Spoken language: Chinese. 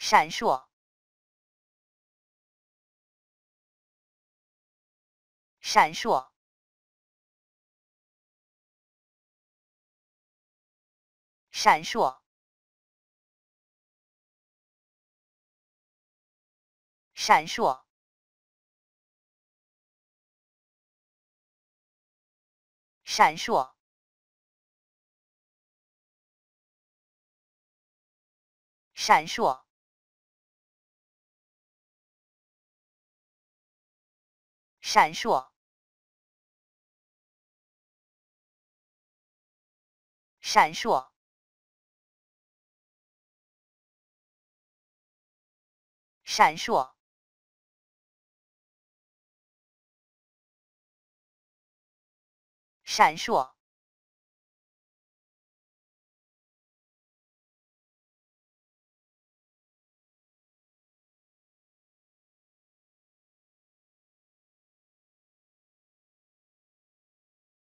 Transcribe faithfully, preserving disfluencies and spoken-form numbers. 闪烁，闪烁，闪烁，闪烁，闪烁。 闪烁，闪烁，闪烁，闪烁，闪烁。